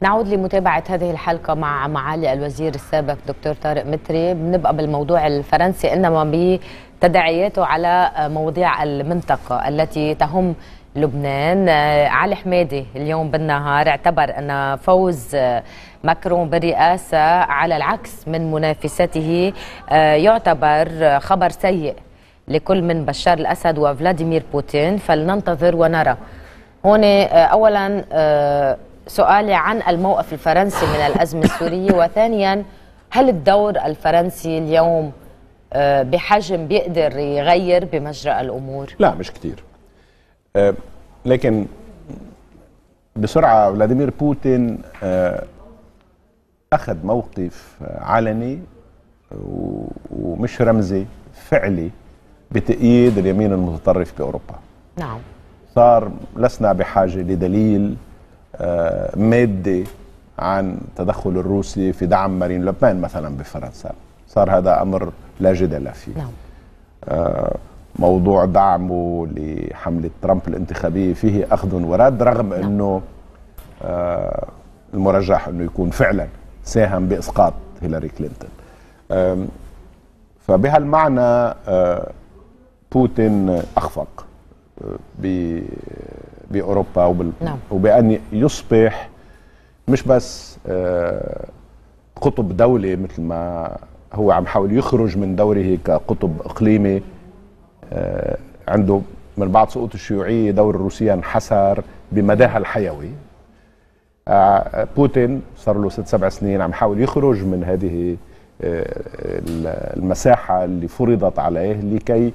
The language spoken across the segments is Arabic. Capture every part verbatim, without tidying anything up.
نعود لمتابعة هذه الحلقة مع معالي الوزير السابق دكتور طارق متري. بنبقى بالموضوع الفرنسي إنما بتداعياته على مواضيع المنطقة التي تهم لبنان. علي حميدي اليوم بالنهار اعتبر أن فوز ماكرون بالرئاسة على العكس من منافسته يعتبر خبر سيء لكل من بشار الأسد وفلاديمير بوتين، فلننتظر ونرى. هنا أولا سؤالي عن الموقف الفرنسي من الأزمة السورية، وثانيا هل الدور الفرنسي اليوم بحجم بيقدر يغير بمجرى الأمور؟ لا مش كتير، لكن بسرعة فلاديمير بوتين أخذ موقف علني ومش رمزي، فعلي بتأييد اليمين المتطرف بأوروبا. نعم، صار لسنا بحاجة لدليل مادي عن تدخل الروسي في دعم مارين لوبان مثلا بفرنسا، صار هذا أمر لا جدل فيه. نعم. موضوع دعمه لحملة ترامب الانتخابية فيه أخذ ورد، رغم نعم. أنه المرجح أنه يكون فعلا ساهم بإسقاط هيلاري كلينتون. فبهالمعنى بوتين أخفق ب بأوروبا وبال... نعم. وبأن يصبح مش بس قطب دولي مثل ما هو عم حاول يخرج من دوره كقطب إقليمي، عنده من بعد سقوط الشيوعية دور الروسية انحسر بمداها الحيوي. بوتين صار له ست سبع سنين عم حاول يخرج من هذه المساحة اللي فرضت عليه لكي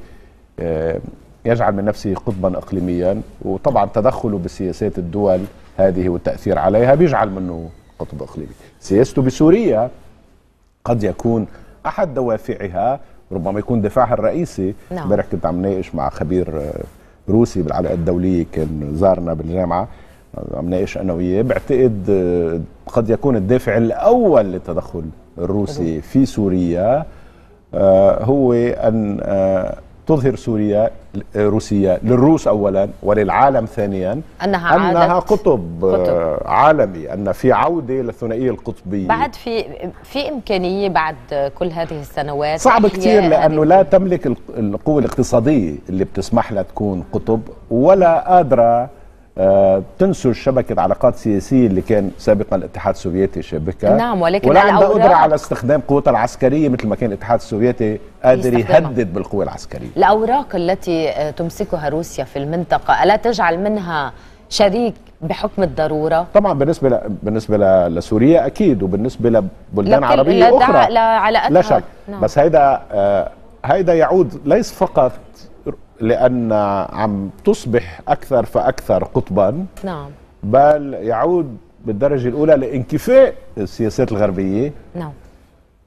يجعل من نفسه قطبا اقليميا، وطبعا تدخله بسياسات الدول هذه والتاثير عليها بيجعل منه قطب اقليمي. سياسته بسوريا قد يكون احد دوافعها، ربما يكون دفاعها الرئيسي. امبارح كنت عم ناقش مع خبير روسي بالعلاقات الدوليه كان زارنا بالجامعه، عم ناقش انا وياه، بعتقد قد يكون الدافع الاول للتدخل الروسي في سوريا هو ان تظهر سوريا روسيا للروس أولا وللعالم ثانيا أنها, أنها قطب, قطب عالمي، أن في عودة للثنائية القطبية. بعد في في إمكانية بعد كل هذه السنوات صعب كتير، لأنه لا تملك القوة الاقتصادية اللي بتسمح لها تكون قطب، ولا قادرة تنسج شبكة علاقات سياسية اللي كان سابقا الاتحاد السوفيتي شبكة. نعم، ولكن ولا عندها قدرة على استخدام قوتها العسكرية مثل ما كان الاتحاد السوفيتي قادر يهدد بالقوة العسكرية. الأوراق التي تمسكها روسيا في المنطقة ألا تجعل منها شريك بحكم الضرورة؟ طبعا بالنسبة ل... بالنسبة ل... لسوريا أكيد، وبالنسبة لبلدان عربية لا أخرى لا, لا شك. نعم. بس هيدا هيدا يعود ليس فقط لأن عم تصبح أكثر فأكثر قطبا. نعم. بل يعود بالدرجة الأولى لإنكفاء السياسات الغربية. نعم.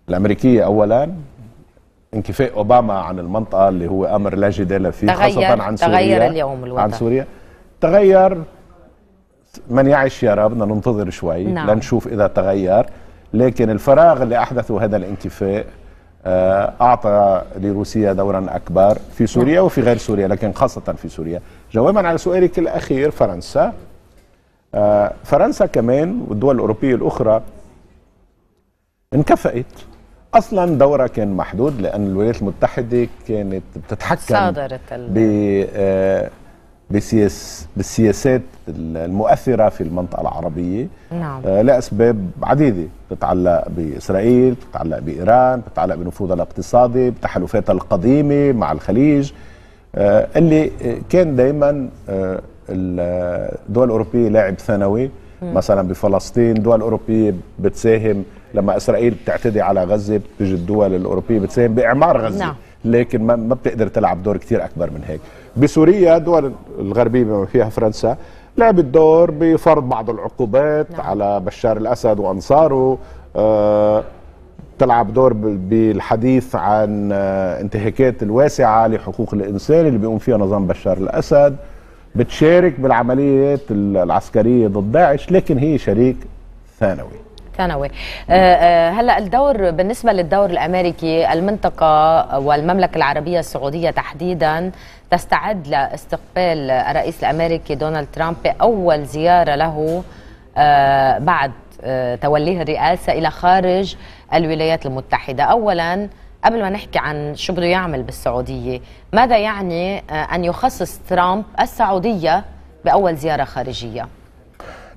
الأمريكية أولا، انكفاء أوباما عن المنطقة اللي هو أمر لا جدال فيه، خاصة عن سوريا. تغير اليوم الوضع عن سوريا، تغير من يعيش يرى، بدنا ننتظر شوي. نعم. لنشوف إذا تغير، لكن الفراغ اللي أحدثه هذا الانكفاء أعطى لروسيا دورا أكبر في سوريا وفي غير سوريا، لكن خاصة في سوريا. جوابا على سؤالك الأخير، فرنسا فرنسا كمان والدول الأوروبية الأخرى انكفأت. أصلا دورها كان محدود لأن الولايات المتحدة كانت بتتحكم ب بسياس بالسياسات المؤثرة في المنطقة العربية. نعم. لأسباب عديدة تتعلق بإسرائيل، تتعلق بإيران، تتعلق بنفوذها الاقتصادي، بتحالفاتها القديمة مع الخليج، اللي كان دائما الدول الأوروبية لاعب ثانوي. مثلا بفلسطين دول أوروبية بتساهم، لما إسرائيل بتعتدي على غزة بتجي الدول الأوروبية بتساهم بإعمار غزة. نعم. لكن ما بتقدر تلعب دور كتير أكبر من هيك. بسوريا دول الغربية بما فيها فرنسا لعبت دور بفرض بعض العقوبات. نعم. على بشار الأسد وأنصاره، آه، تلعب دور بالحديث عن انتهاكات الواسعة لحقوق الإنسان اللي بيقوم فيها نظام بشار الأسد، بتشارك بالعمليات العسكرية ضد داعش، لكن هي شريك ثانوي. ثانوي. هلا الدور بالنسبه للدور الامريكي، المنطقه والمملكه العربيه السعوديه تحديدا تستعد لاستقبال الرئيس الامريكي دونالد ترامب، اول زياره له بعد توليه الرئاسة إلى خارج الولايات المتحدة. أولاً قبل ما نحكي عن شو بده يعمل بالسعودية، ماذا يعني أن يخصص ترامب السعودية بأول زيارة خارجية؟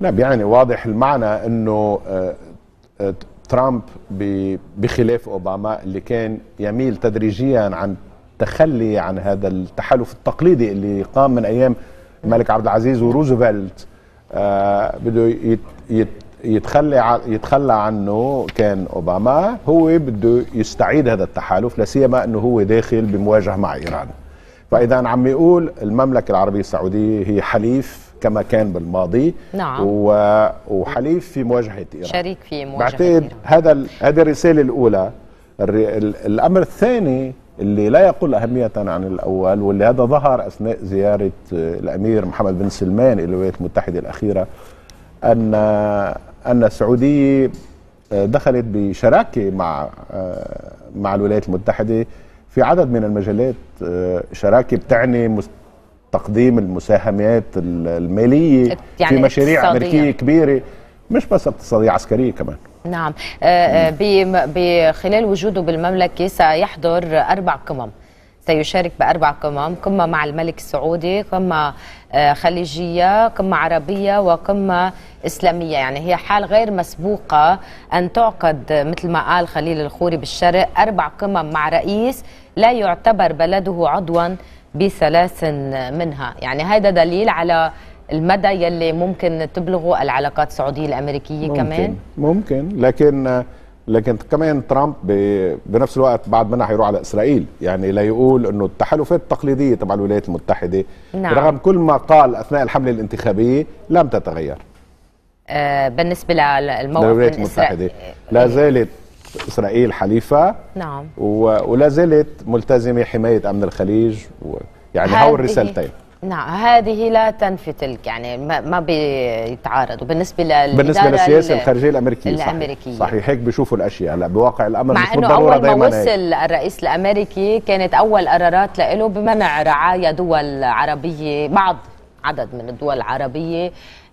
نعم، يعني واضح المعنى أنه ترامب بخلاف أوباما اللي كان يميل تدريجيا عن تخلي عن هذا التحالف التقليدي اللي قام من أيام الملك عبد العزيز وروزفلت، بده يتخلى يتخلى عنه كان أوباما. هو بده يستعيد هذا التحالف، لا سيما أنه هو داخل بمواجهة مع إيران. فإذا عم يقول المملكة العربية السعودية هي حليف كما كان بالماضي، نعم، وحليف في مواجهة إيران، شريك في مواجهة بعتقد إيران. هذا هذه الرسالة الأولى. الأمر الثاني اللي لا يقل أهمية عن الأول، واللي هذا ظهر أثناء زيارة الأمير محمد بن سلمان إلى الولايات المتحدة الأخيرة، أن أن السعودية دخلت بشراكة مع مع الولايات المتحدة في عدد من المجالات. شراكة بتعني تقديم المساهمات المالية يعني في مشاريع أمريكية كبيرة، مش بس اقتصادية، عسكرية كمان. نعم، بخلال وجوده بالمملكة سيحضر أربع قمم، سيشارك بأربع قمم: قمة مع الملك السعودي، قمة خليجية، قمة عربية، وقمة إسلامية. يعني هي حال غير مسبوقة أن تعقد مثل ما قال خليل الخوري بالشرق أربع قمم مع رئيس لا يعتبر بلده عضواً بثلاث منها. يعني هذا دليل على المدى يلي ممكن تبلغه العلاقات السعودية الأمريكية. ممكن كمان ممكن لكن لكن كمان ترامب بنفس الوقت بعد منح يروح على إسرائيل، يعني لا يقول أنه التحالفات التقليدية تبع الولايات المتحدة، نعم، رغم كل ما قال أثناء الحملة الانتخابية لم تتغير. آه بالنسبة للموقف الولايات المتحدة لا زالت إسرائيل حليفة، نعم، ولا زالت ملتزمة حماية أمن الخليج. يعني هو الرسالتين، نعم، هذه لا تنفي تلك، يعني ما بيتعارضوا. بالنسبة للإدارة بالنسبة للسياسة الخارجية الأمريكية الأمريكية صحيح, صحيح هيك بيشوفوا الأشياء. هلا بواقع الأمر مع أنه أول ما وصل الرئيس الأمريكي كانت أول قرارات له بمنع رعاية دول عربية، بعض عدد من الدول العربية،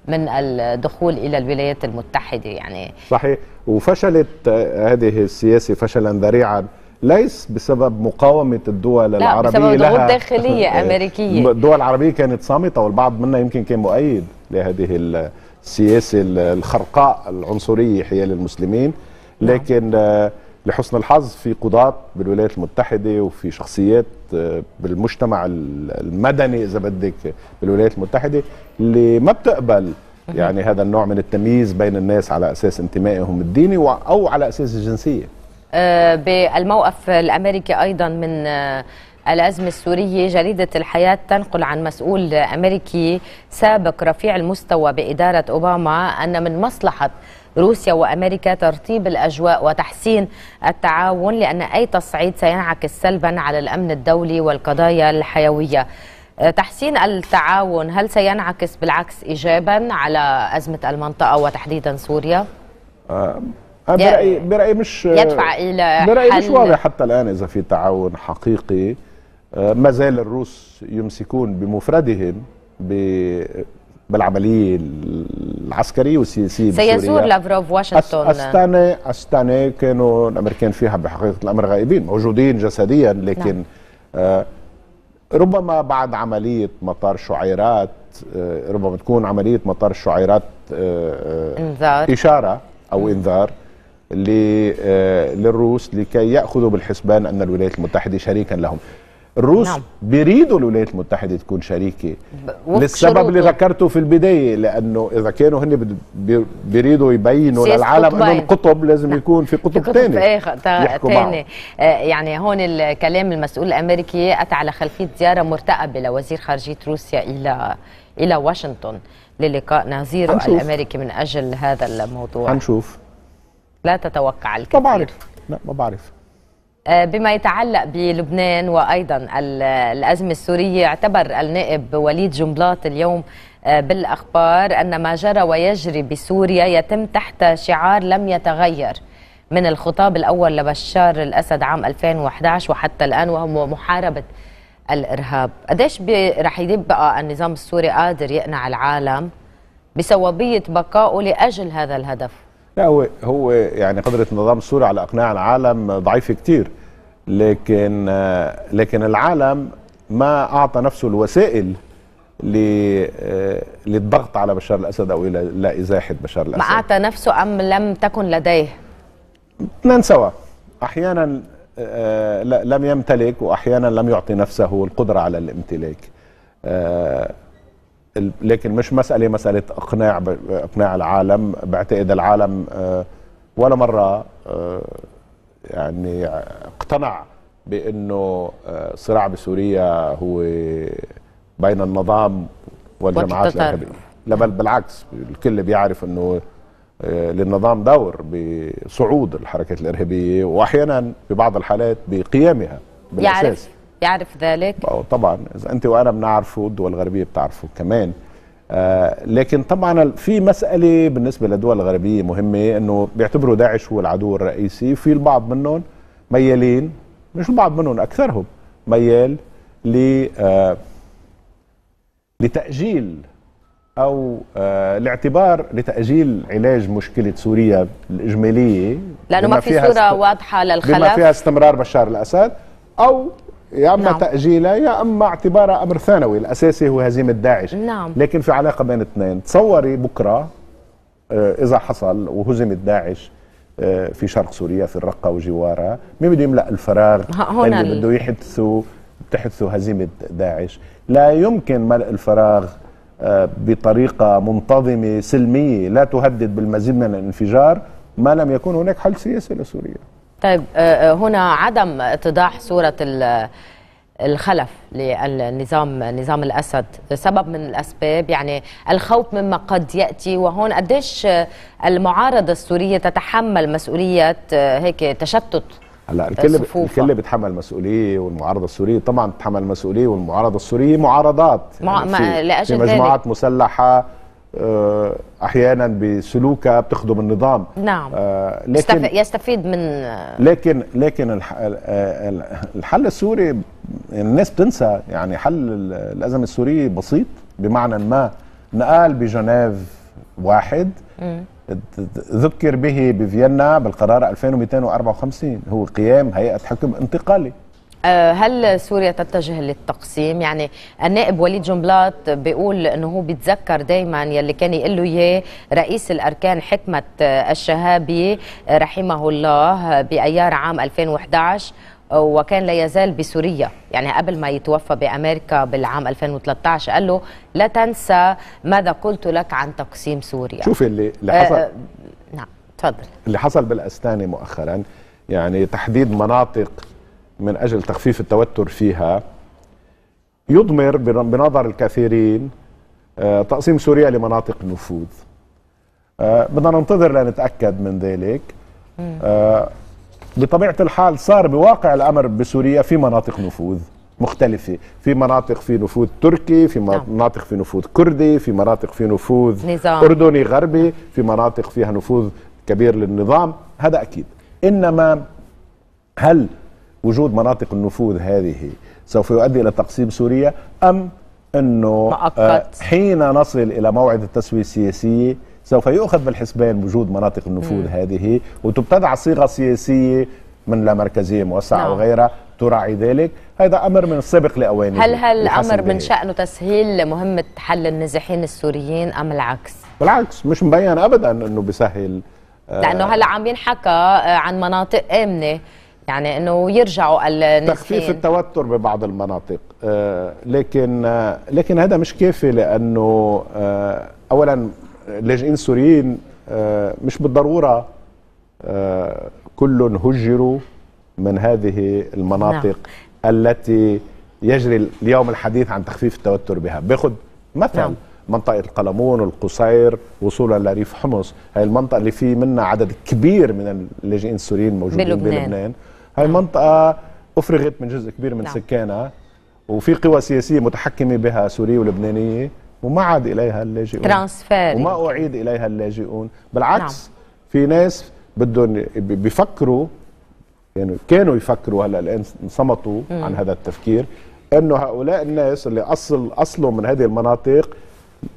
من الدخول إلى الولايات المتحدة. يعني صحيح، وفشلت هذه السياسة فشلا ذريعا، ليس بسبب مقاومة الدول لا العربية، بسبب ضغوط داخلية أمريكية. الدول العربية كانت صامتة، والبعض منا يمكن كان مؤيد لهذه السياسة الخرقاء العنصرية حيال المسلمين. لكن لحسن الحظ في قضاة بالولايات المتحدة وفي شخصيات بالمجتمع المدني إذا بدك بالولايات المتحدة اللي ما بتقبل يعني هذا النوع من التمييز بين الناس على أساس انتمائهم الديني أو على أساس الجنسية. بالموقف الأمريكي أيضا من الأزمة السورية، جريدة الحياة تنقل عن مسؤول أمريكي سابق رفيع المستوى بإدارة أوباما أن من مصلحة روسيا وأمريكا ترطيب الأجواء وتحسين التعاون، لأن أي تصعيد سينعكس سلبا على الأمن الدولي والقضايا الحيوية. تحسين التعاون هل سينعكس بالعكس إيجابا على أزمة المنطقة وتحديدا سوريا؟ برأيي برأيي مش يدفع إلى برأيي مش واضح حتى الآن إذا في تعاون حقيقي. ما زال الروس يمسكون بمفردهم ب بالعملية العسكرية والسياسية. سيزور لافروف واشنطن أستانة. أستانة كانوا الأمريكان فيها بحقيقة الأمر غائبين، موجودين جسديا لكن نعم. آه ربما بعد عملية مطار شعيرات، آه ربما تكون عملية مطار شعيرات آه إنذار، إشارة أو إنذار آه للروس لكي يأخذوا بالحسبان أن الولايات المتحدة شريكا لهم. الروس نعم. بيريدوا الولايات المتحدة تكون شريكة للسبب اللي ذكرته في البداية، لأنه إذا كانوا هن بيريدوا يبينوا للعالم أنهم قطب لازم نعم. يكون في قطب, قطب تاني يحكوا معه. آه يعني هون الكلام المسؤول الأمريكي أتى على خلفية زيارة مرتقبة لوزير خارجية روسيا إلى إلى واشنطن للقاء نظيره الأمريكي من أجل هذا الموضوع. هنشوف، لا تتوقع الكثير. ما بعرف، لا ما بعرف. بما يتعلق بلبنان وأيضا الأزمة السورية، اعتبر النائب وليد جنبلاط اليوم بالأخبار أن ما جرى ويجري بسوريا يتم تحت شعار لم يتغير من الخطاب الأول لبشار الأسد عام ألفين وأحد عشر وحتى الآن، وهو محاربة الإرهاب. قديش رح يبقى النظام السوري قادر يقنع العالم بصوابية بقائه لأجل هذا الهدف؟ لا هو هو يعني قدره النظام السوري على اقناع العالم ضعيفه كتير، لكن لكن العالم ما اعطى نفسه الوسائل للضغط على بشار الاسد او الى لا ازاحه بشار الاسد. ما اعطى نفسه ام لم تكن لديه؟ اثنين سوا، احيانا لم يمتلك واحيانا لم يعطي نفسه القدره على الامتلاك. لكن مش مساله مساله اقناع اقناع العالم، بعتقد العالم ولا مره يعني اقتنع بانه الصراع بسوريا هو بين النظام والجماعات الارهابيه، لا بل بالعكس الكل بيعرف انه للنظام دور بصعود الحركات الارهابيه واحيانا في بعض الحالات بقيامها بالاساس. يعرف يعرف ذلك طبعا، اذا انت وانا بنعرفه الدول الغربيه بتعرفه كمان. آه لكن طبعا في مساله بالنسبه للدول الغربيه مهمه، انه بيعتبروا داعش هو العدو الرئيسي، في البعض منهم ميالين، مش البعض منهم اكثرهم ميال ل آه لتأجيل أو آه الاعتبار لتأجيل علاج مشكلة سوريا الإجمالية، لأنه ما في صورة واضحة للخلاف بما فيها استمرار بشار الأسد، أو يا أما نعم. تأجيلها يا أما اعتبارها أمر ثانوي، الأساسي هو هزيمة داعش. نعم. لكن في علاقة بين الاثنين. تصوري بكرة آه إذا حصل وهزمت داعش آه في شرق سوريا في الرقة وجوارها، مين بده يملأ الفراغ اللي بده يحدثوا تحدث هزيمة داعش؟ لا يمكن ملء الفراغ بطريقة منتظمة سلمية لا تهدد بالمزيد من الانفجار ما لم يكن هناك حل سياسي لسوريا. طيب هنا عدم اتضاح صورة الخلف للنظام نظام الأسد سبب من الأسباب، يعني الخوف مما قد يأتي، وهون قديش المعارضة السورية تتحمل مسؤولية هيك تشتت؟ هلا الكل الكل بيتحمل مسؤوليه، والمعارضه السوريه طبعا بتتحمل مسؤوليه، والمعارضه السوريه معارضات يعني مع... في, في مجموعات مسلحه احيانا بسلوكها بتخدم النظام. نعم. آه لكن يستفيد من لكن لكن الحل السوري الناس بتنسى، يعني حل الازمه السوريه بسيط بمعنى ما نقال بجنيف واحد م. ذكر به بفيينا بالقرار ألفين ومئتين وأربعة وخمسين، هو قيام هيئة حكم انتقالي. هل سوريا تتجه للتقسيم؟ يعني النائب وليد جنبلاط بيقول انه هو بيتذكر دائما يلي كان يقول له اياه رئيس الاركان حكمة الشهابي رحمه الله بايار عام ألفين وأحد عشر، وكان لا يزال بسوريا، يعني قبل ما يتوفى بأمريكا بالعام ألفين وثلاثة عشر قال له لا تنسى ماذا قلت لك عن تقسيم سوريا. شوف اللي, اللي حصل أه أه نعم تفضل. اللي حصل بالاستانة مؤخرا، يعني تحديد مناطق من أجل تخفيف التوتر فيها يضمر بنظر الكثيرين تقسيم سوريا لمناطق نفوذ. بدنا ننتظر لنتأكد من ذلك. أه بطبيعة الحال صار بواقع الأمر بسوريا في مناطق نفوذ مختلفة، في مناطق في نفوذ تركي، في مناطق في نفوذ كردي، في مناطق في نفوذ نظام أردني غربي، في مناطق فيها نفوذ كبير للنظام، هذا أكيد. إنما هل وجود مناطق النفوذ هذه سوف يؤدي إلى تقسيم سوريا، أم أنه حين نصل إلى موعد التسوية السياسية سوف يؤخذ بالحسبان وجود مناطق النفوذ مم. هذه وتبتدع صيغه سياسيه من لا مركزيه موسعه نعم. وغيرها تراعي ذلك، هذا امر من السابق لاوانه. هل هل الامر من شانه تسهيل مهمه حل النازحين السوريين ام العكس؟ بالعكس، مش مبين ابدا انه بيسهل، لانه هلا عم ينحكى عن مناطق امنه، يعني انه يرجعوا النازحين، تخفيف التوتر ببعض المناطق، لكن لكن هذا مش كافي، لانه اولا اللاجئين السوريين مش بالضرورة كلهم هجروا من هذه المناطق نعم. التي يجري اليوم الحديث عن تخفيف التوتر بها. بياخد مثلا نعم. منطقة القلمون والقصير وصولا لريف حمص، هاي المنطقة اللي في منها عدد كبير من اللاجئين السوريين موجودين بلبنان. هاي المنطقة أفرغت من جزء كبير من نعم. سكانها، وفي قوى سياسية متحكمة بها سورية ولبنانية، وما عاد إليها اللاجئون، ترانسفير، وما أعيد إليها اللاجئون. بالعكس نعم. في ناس بدهم بيفكروا، يعني كانوا يفكروا هلا الآن انصمتوا عن هذا التفكير، إنه هؤلاء الناس اللي أصل أصلهم من هذه المناطق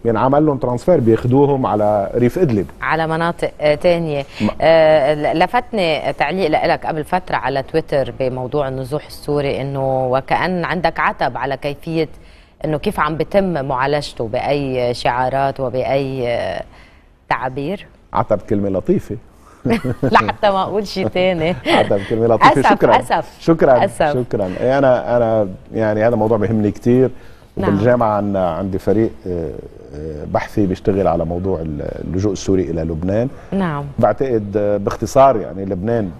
بينعمل لهم ترانسفير، بياخدوهم على ريف ادلب، على مناطق تانية. آه لفتني تعليق لك قبل فتره على تويتر بموضوع النزوح السوري، انه وكأن عندك عتب على كيفيه انه كيف عم بتم معالجته، باي شعارات وباي تعابير. عتب كلمه لطيفه لحتى ما اقول شيء ثاني. عتب كلمه لطيفه. أسف شكرا. أسف شكرا أسف شكرا. انا انا يعني هذا موضوع بيهمني كثير. نعم. بالجامعة عندي فريق بحثي بيشتغل على موضوع اللجوء السوري إلى لبنان. نعم. بعتقد باختصار يعني لبنان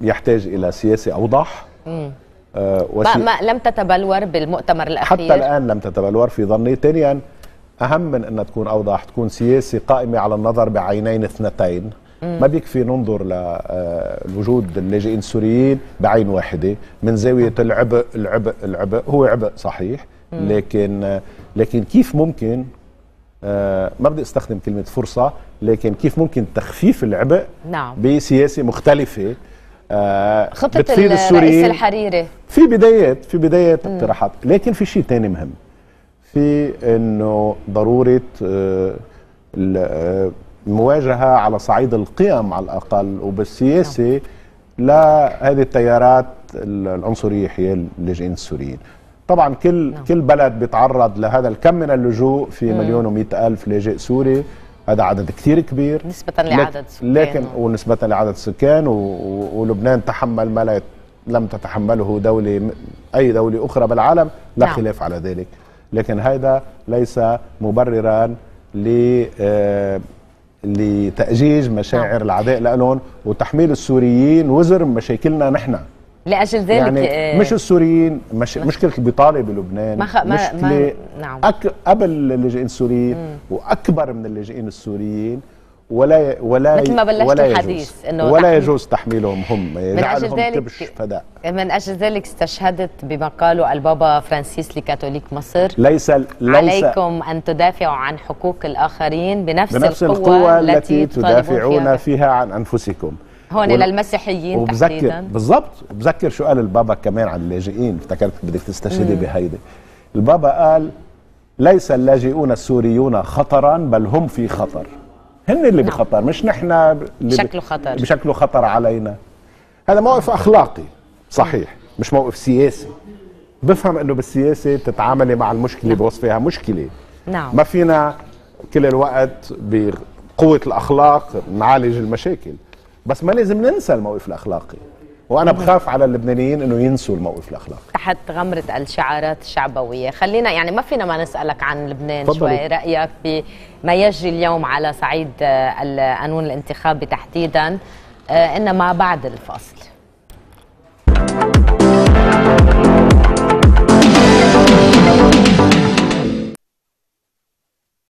بيحتاج إلى سياسة أوضح. مم. ما, ما لم تتبلور بالمؤتمر الأخير، حتى الآن لم تتبلور في ظني. ثانيا أهم من أنها تكون أوضح، تكون سياسة قائمة على النظر بعينين اثنتين. ما بيكفي ننظر لوجود اللاجئين السوريين بعين واحدة من زاوية العبء. العبء العبء هو عبء صحيح، لكن لكن كيف ممكن، ما بدي استخدم كلمة فرصة، لكن كيف ممكن تخفيف العبء؟ نعم. بسياسة مختلفة خطة الرئيس الحريري في بداية في بداية اقتراحات. لكن في شيء ثاني مهم، في انه ضرورة مواجهة على صعيد القيم على الأقل وبالسياسة لهذه التيارات العنصرية حيال اللاجئين السوريين. طبعا كل لا. كل بلد بيتعرض لهذا الكم من اللجوء، في مم. مليون ومئة ألف لاجئ سوري، هذا عدد كثير كبير نسبة لعدد السكان، لكن ونسبة لعدد السكان. ولبنان تحمل ما لم تتحمله دولة أي دولة أخرى بالعالم، لا خلاف على ذلك، لكن هذا ليس مبررا ل لتأجيج مشاعر نعم. العداء لهم وتحميل السوريين وزر مشاكلنا نحن. لأجل ذلك يعني مش السوريين مش مشكلة البطالة بلبنان، ما خ... ما... مشكلة ما... نعم. أك... قبل اللاجئين السوريين مم. وأكبر من اللاجئين السوريين، ولا ولا مثل ما بلشت الحديث انه ولا يجوز تحميلهم هم لعلهم كبش فداء. من اجل ذلك استشهدت بما قاله البابا فرانسيس لكاثوليك مصر، ليس ليس عليكم ان تدافعوا عن حقوق الاخرين بنفس, بنفس القوة, القوة التي تدافعون فيها عن انفسكم. هون وال... للمسيحيين وبذكر... تحديدا بالضبط. بذكر شو قال البابا كمان عن اللاجئين، افتكرت بدك تستشهدي بهيدي. البابا قال ليس اللاجئون السوريون خطرا، بل هم في خطر، هن اللي نعم. بخطر، مش نحن بشكله خطر بشكله خطر علينا. هذا موقف اخلاقي صحيح، مش موقف سياسي. بفهم انه بالسياسه بتتعاملي مع المشكله نعم. بوصفها مشكله. نعم. ما فينا كل الوقت بقوه الاخلاق نعالج المشاكل، بس ما لازم ننسى الموقف الاخلاقي. وانا بخاف على اللبنانيين انه ينسوا الموقف الاخلاقي تحت غمره الشعارات الشعبويه. خلينا يعني ما فينا ما نسالك عن لبنان شوي، رايك بما يجري اليوم على صعيد القانون الانتخابي تحديدا، انما بعد الفاصل.